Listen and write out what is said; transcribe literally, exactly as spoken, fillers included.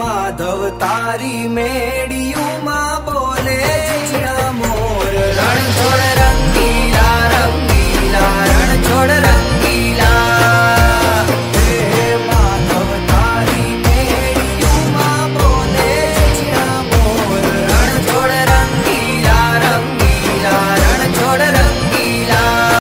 माधव तारी मेड़ी उमा।